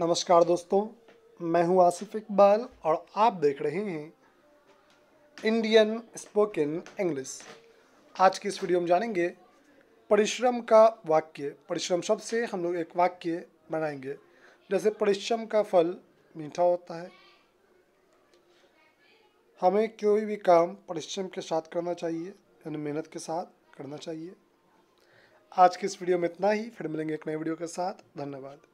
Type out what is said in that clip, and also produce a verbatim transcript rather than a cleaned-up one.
नमस्कार दोस्तों, मैं हूं आसिफ इकबाल और आप देख रहे हैं इंडियन स्पोकन इंग्लिश। आज की इस वीडियो में जानेंगे परिश्रम का वाक्य। परिश्रम शब्द से हम लोग एक वाक्य बनाएंगे, जैसे परिश्रम का फल मीठा होता है। हमें कोई भी काम परिश्रम के साथ करना चाहिए, यानी मेहनत के साथ करना चाहिए। आज की इस वीडियो में इतना ही, फिर मिलेंगे एक नए वीडियो के साथ। धन्यवाद।